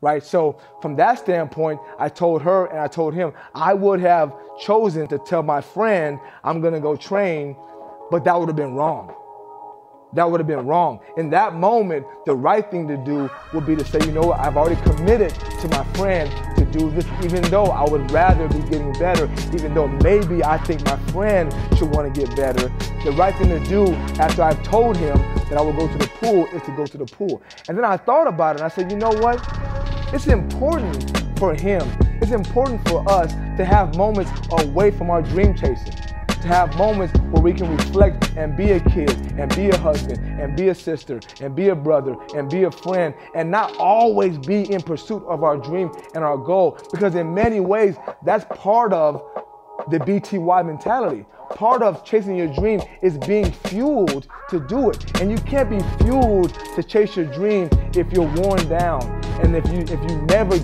right? So from that standpoint, I told her and I told him, I would have chosen to tell my friend, I'm gonna go train, but that would have been wrong. That would have been wrong. In that moment, the right thing to do would be to say, you know what, I've already committed to my friend to do this, even though I would rather be getting better, even though maybe I think my friend should want to get better. The right thing to do after I've told him that I will go to the pool is to go to the pool. And then I thought about it and I said, you know what, it's important for him. It's important for us to have moments away from our dream chasing, to have moments where we can reflect and be a kid and be a husband and be a sister and be a brother and be a friend and not always be in pursuit of our dream and our goal, because in many ways that's part of the BTY mentality. Part of chasing your dream is being fueled to do it, and you can't be fueled to chase your dream if you're worn down and if you never